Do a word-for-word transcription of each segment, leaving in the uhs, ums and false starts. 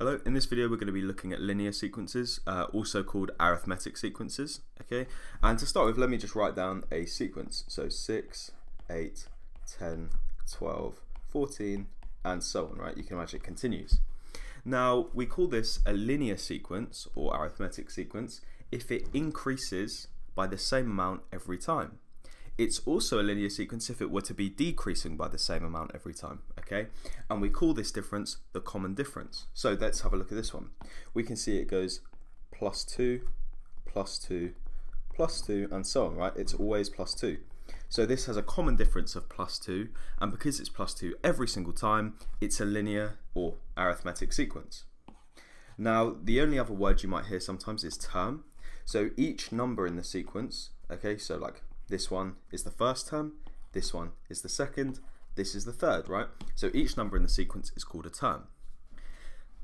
Hello, in this video we're going to be looking at linear sequences, uh, also called arithmetic sequences. Okay, and to start with, let me just write down a sequence. So six, eight, ten, twelve, fourteen, and so on, right? You can imagine it continues. Now, we call this a linear sequence or arithmetic sequence if it increases by the same amount every time. It's also a linear sequence if it were to be decreasing by the same amount every time, okay? And we call this difference the common difference. So let's have a look at this one. We can see it goes plus two, plus two, plus two, and so on, right? It's always plus two. So this has a common difference of plus two, and because it's plus two every single time, it's a linear or arithmetic sequence. Now, the only other word you might hear sometimes is term. So each number in the sequence, okay, so like this one is the first term, this one is the second, this is the third, right? So each number in the sequence is called a term.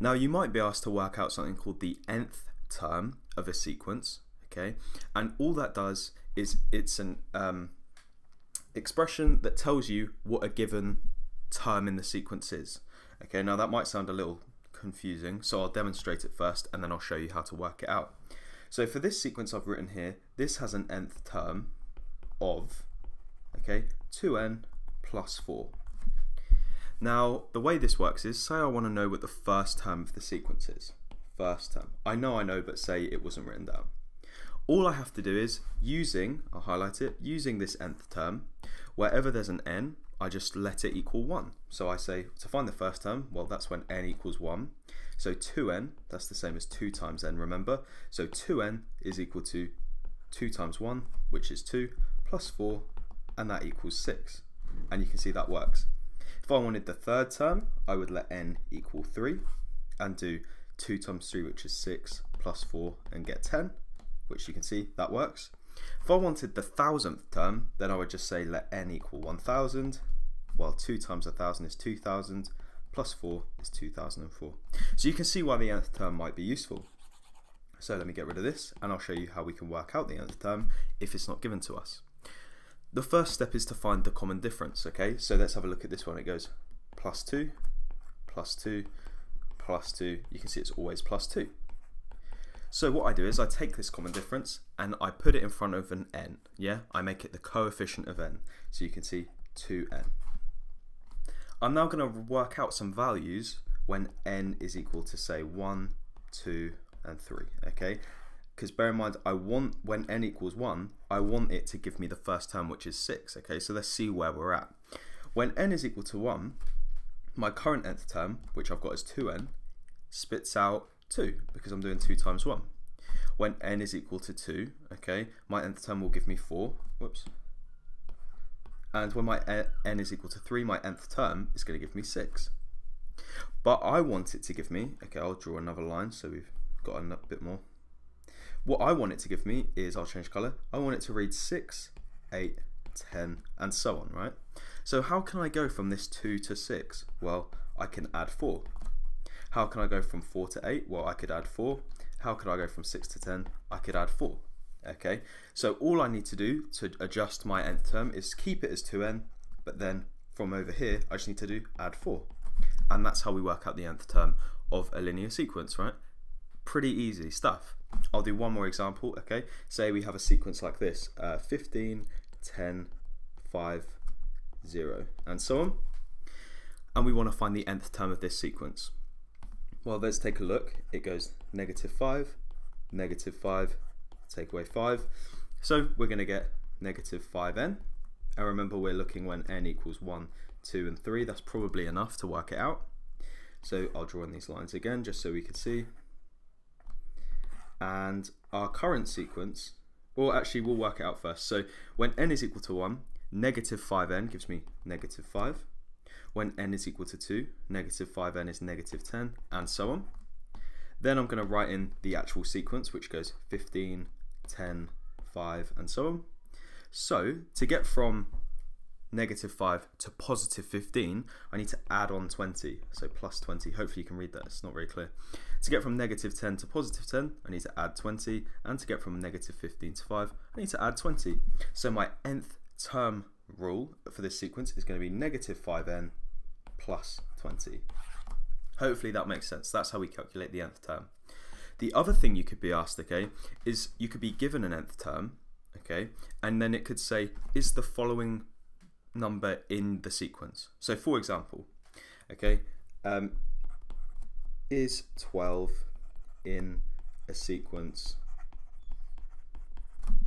Now you might be asked to work out something called the nth term of a sequence, okay? And all that does is it's an um, expression that tells you what a given term in the sequence is. Okay, now that might sound a little confusing, so I'll demonstrate it first and then I'll show you how to work it out. So for this sequence I've written here, this has an nth term of, okay, two n plus four. Now the way this works is, say I want to know what the first term of the sequence is. First term. I know I know but say it wasn't written down. All I have to do is, using, I'll highlight it, using this nth term, wherever there's an n, I just let it equal one. So I say, to find the first term, well that's when n equals one. So two n, that's the same as two times n, remember? So two n is equal to two times one, which is two, plus four, and that equals six. And you can see that works. If I wanted the third term, I would let n equal three and do two times three, which is six, plus four, and get ten, which you can see that works. If I wanted the thousandth term, then I would just say let n equal one thousand, while two times one thousand is two thousand, plus four is two thousand four. So you can see why the nth term might be useful. So let me get rid of this, and I'll show you how we can work out the nth term if it's not given to us. The first step is to find the common difference, okay? So let's have a look at this one. It goes plus two, plus two, plus two. You can see it's always plus two. So what I do is I take this common difference and I put it in front of an n, yeah? I make it the coefficient of n. So you can see two n. I'm now going to work out some values when n is equal to, say, one, two, and three, okay? Because bear in mind, I want, when n equals one, I want it to give me the first term, which is six, okay? So let's see where we're at. When n is equal to one, my current nth term, which I've got as two n, spits out two, because I'm doing two times one. When n is equal to two, okay, my nth term will give me four, whoops. And when my n is equal to three, my nth term is going to give me six. But I want it to give me, okay, I'll draw another line, so we've got a bit more. What I want it to give me is, I'll change colour, I want it to read six, eight, ten, and so on, right? So how can I go from this two to six? Well, I can add four. How can I go from four to eight? Well, I could add four. How could I go from six to ten? I could add four, okay? So all I need to do to adjust my nth term is keep it as two n, but then from over here, I just need to do add four. And that's how we work out the nth term of a linear sequence, right? Pretty easy stuff. I'll do one more example, okay? Say we have a sequence like this, uh, fifteen, ten, five, zero, and so on. And we want to find the nth term of this sequence. Well, let's take a look. It goes negative five, negative five, take away five. So we're going to get negative five n. And remember, we're looking when n equals one, two, and three. That's probably enough to work it out. So I'll draw in these lines again just so we can see. And our current sequence, well actually we'll work it out first. So when n is equal to one, negative five n gives me negative five. When n is equal to two, negative five n is negative ten, and so on. Then I'm going to write in the actual sequence, which goes fifteen, ten, five, and so on. So to get from negative five to positive fifteen, I need to add on twenty, so plus twenty. Hopefully you can read that, it's not very clear. To get from negative ten to positive ten, I need to add twenty, and to get from negative fifteen to five, I need to add twenty. So my nth term rule for this sequence is going to be negative five n plus twenty. Hopefully that makes sense. That's how we calculate the nth term. The other thing you could be asked, okay, is you could be given an nth term, okay, and then it could say, is the following number in the sequence? So for example, okay, um, is twelve in a sequence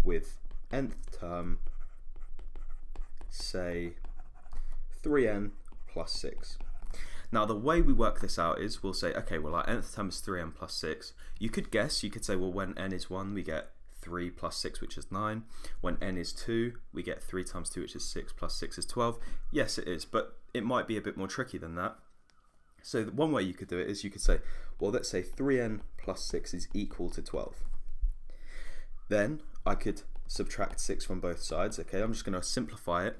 with nth term, say three n plus six. Now the way we work this out is we'll say, okay, well our nth term is three n plus six. You could guess, you could say, well when n is one we get three plus six, which is nine. When n is two we get three times two, which is six, plus six is twelve. Yes it is, but it might be a bit more tricky than that. So the one way you could do it is you could say, well let's say three n plus six is equal to twelve. Then I could subtract six from both sides. Okay, I'm just going to simplify it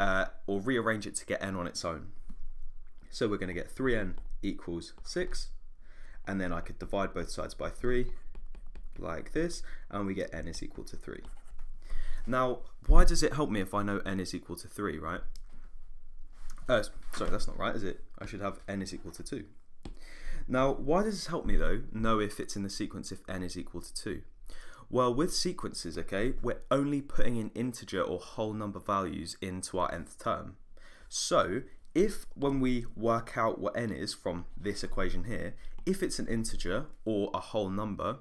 uh, or rearrange it to get n on its own. So we're going to get three n equals six, and then I could divide both sides by three like this, and we get n is equal to three. Now why does it help me if I know n is equal to three, right? Uh, sorry, that's not right, is it? I should have n is equal to two. Now why does this help me though know if it's in the sequence if n is equal to two? Well, with sequences, okay, we're only putting in integer or whole number values into our nth term. So if when we work out what n is from this equation here, if it's an integer or a whole number,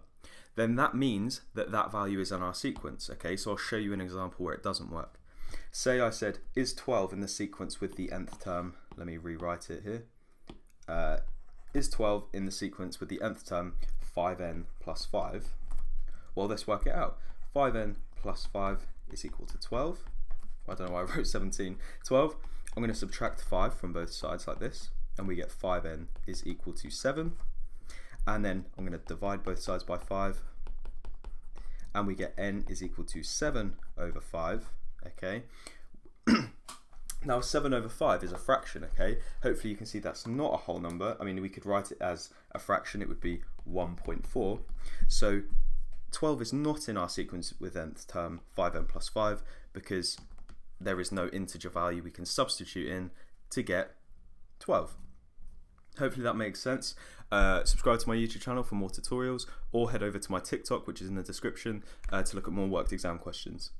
then that means that that value is in our sequence. Okay, so I'll show you an example where it doesn't work. Say I said, is twelve in the sequence with the nth term? Let me rewrite it here. Uh, is twelve in the sequence with the nth term five n plus five? Well, let's work it out. five n plus five is equal to twelve. I don't know why I wrote seventeen. twelve. I'm going to subtract five from both sides like this, and we get five n is equal to seven. And then I'm going to divide both sides by five, and we get n is equal to seven over five. Okay. Now seven over five is a fraction, okay? Hopefully you can see that's not a whole number. I mean, we could write it as a fraction. It would be one point four. So twelve is not in our sequence with nth term five n plus five because there is no integer value we can substitute in to get twelve. Hopefully that makes sense. Uh, subscribe to my YouTube channel for more tutorials, or head over to my TikTok, which is in the description, uh, to look at more worked exam questions.